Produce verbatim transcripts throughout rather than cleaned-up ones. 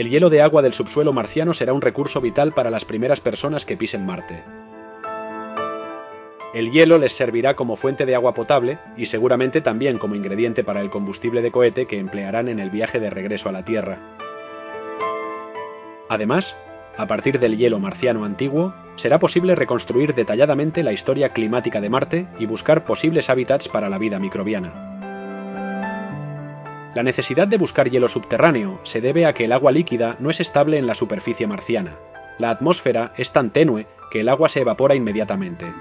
el hielo de agua del subsuelo marciano será un recurso vital para las primeras personas que pisen Marte. El hielo les servirá como fuente de agua potable y seguramente también como ingrediente para el combustible de cohete que emplearán en el viaje de regreso a la Tierra. Además, a partir del hielo marciano antiguo, será posible reconstruir detalladamente la historia climática de Marte y buscar posibles hábitats para la vida microbiana. La necesidad de buscar hielo subterráneo se debe a que el agua líquida no es estable en la superficie marciana. La atmósfera es tan tenue que el agua se evapora inmediatamente.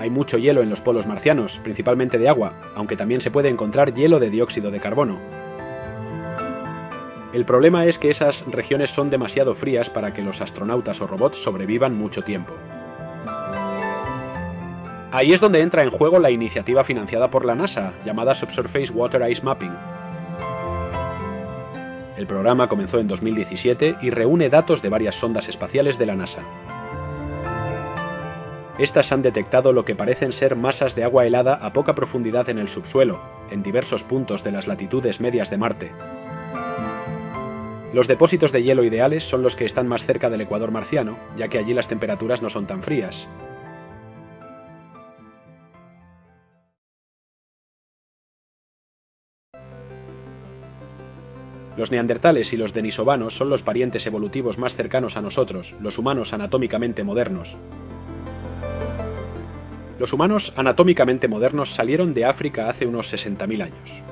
Hay mucho hielo en los polos marcianos, principalmente de agua, aunque también se puede encontrar hielo de dióxido de carbono. El problema es que esas regiones son demasiado frías para que los astronautas o robots sobrevivan mucho tiempo. Ahí es donde entra en juego la iniciativa financiada por la NASA, llamada Subsurface Water Ice Mapping. El programa comenzó en dos mil diecisiete y reúne datos de varias sondas espaciales de la NASA. Estas han detectado lo que parecen ser masas de agua helada a poca profundidad en el subsuelo, en diversos puntos de las latitudes medias de Marte. Los depósitos de hielo ideales son los que están más cerca del ecuador marciano, ya que allí las temperaturas no son tan frías. Los neandertales y los denisovanos son los parientes evolutivos más cercanos a nosotros, los humanos anatómicamente modernos. Los humanos anatómicamente modernos salieron de África hace unos sesenta mil años.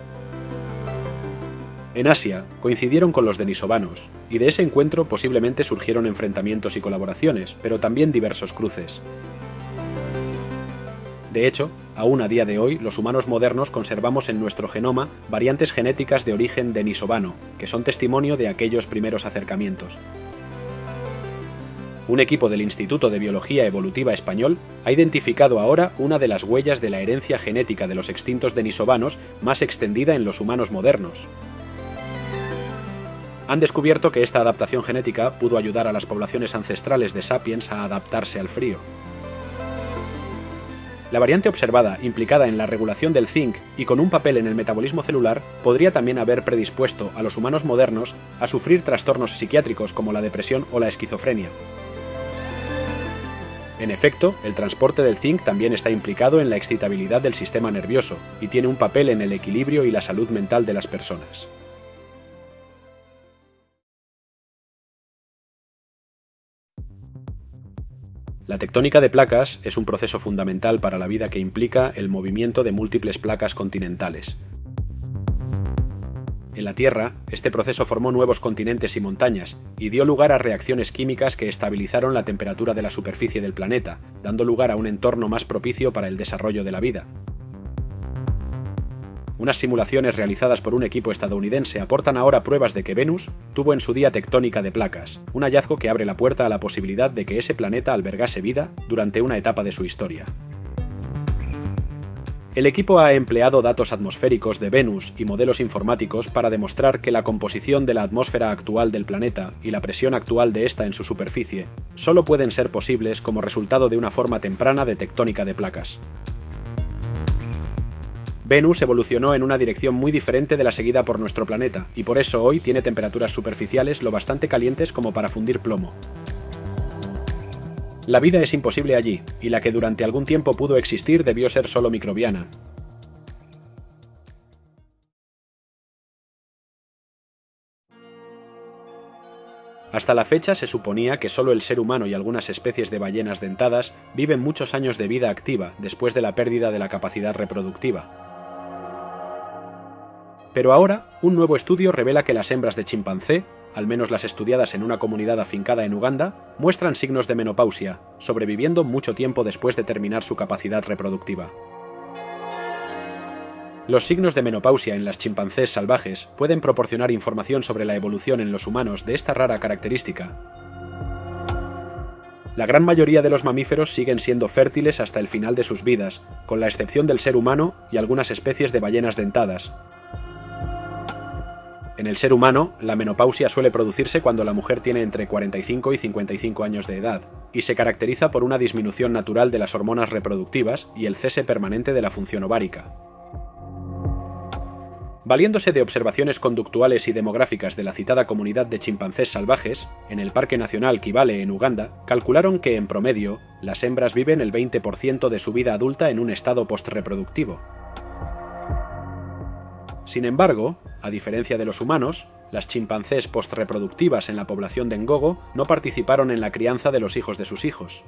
En Asia coincidieron con los denisovanos, y de ese encuentro posiblemente surgieron enfrentamientos y colaboraciones, pero también diversos cruces. De hecho, aún a día de hoy, los humanos modernos conservamos en nuestro genoma variantes genéticas de origen denisovano, que son testimonio de aquellos primeros acercamientos. Un equipo del Instituto de Biología Evolutiva Español ha identificado ahora una de las huellas de la herencia genética de los extintos denisovanos más extendida en los humanos modernos. Han descubierto que esta adaptación genética pudo ayudar a las poblaciones ancestrales de Sapiens a adaptarse al frío. La variante observada, implicada en la regulación del zinc y con un papel en el metabolismo celular, podría también haber predispuesto a los humanos modernos a sufrir trastornos psiquiátricos como la depresión o la esquizofrenia. En efecto, el transporte del zinc también está implicado en la excitabilidad del sistema nervioso y tiene un papel en el equilibrio y la salud mental de las personas. La tectónica de placas es un proceso fundamental para la vida que implica el movimiento de múltiples placas continentales. En la Tierra, este proceso formó nuevos continentes y montañas, y dio lugar a reacciones químicas que estabilizaron la temperatura de la superficie del planeta, dando lugar a un entorno más propicio para el desarrollo de la vida. Unas simulaciones realizadas por un equipo estadounidense aportan ahora pruebas de que Venus tuvo en su día tectónica de placas, un hallazgo que abre la puerta a la posibilidad de que ese planeta albergase vida durante una etapa de su historia. El equipo ha empleado datos atmosféricos de Venus y modelos informáticos para demostrar que la composición de la atmósfera actual del planeta y la presión actual de ésta en su superficie solo pueden ser posibles como resultado de una forma temprana de tectónica de placas. Venus evolucionó en una dirección muy diferente de la seguida por nuestro planeta, y por eso hoy tiene temperaturas superficiales lo bastante calientes como para fundir plomo. La vida es imposible allí, y la que durante algún tiempo pudo existir debió ser solo microbiana. Hasta la fecha se suponía que solo el ser humano y algunas especies de ballenas dentadas viven muchos años de vida activa después de la pérdida de la capacidad reproductiva. Pero ahora, un nuevo estudio revela que las hembras de chimpancé, al menos las estudiadas en una comunidad afincada en Uganda, muestran signos de menopausia, sobreviviendo mucho tiempo después de terminar su capacidad reproductiva. Los signos de menopausia en las chimpancés salvajes pueden proporcionar información sobre la evolución en los humanos de esta rara característica. La gran mayoría de los mamíferos siguen siendo fértiles hasta el final de sus vidas, con la excepción del ser humano y algunas especies de ballenas dentadas. En el ser humano, la menopausia suele producirse cuando la mujer tiene entre cuarenta y cinco y cincuenta y cinco años de edad, y se caracteriza por una disminución natural de las hormonas reproductivas y el cese permanente de la función ovárica. Valiéndose de observaciones conductuales y demográficas de la citada comunidad de chimpancés salvajes, en el Parque Nacional Kibale en Uganda, calcularon que en promedio, las hembras viven el veinte por ciento de su vida adulta en un estado postreproductivo. Sin embargo, a diferencia de los humanos, las chimpancés postreproductivas en la población de Ngogo no participaron en la crianza de los hijos de sus hijos.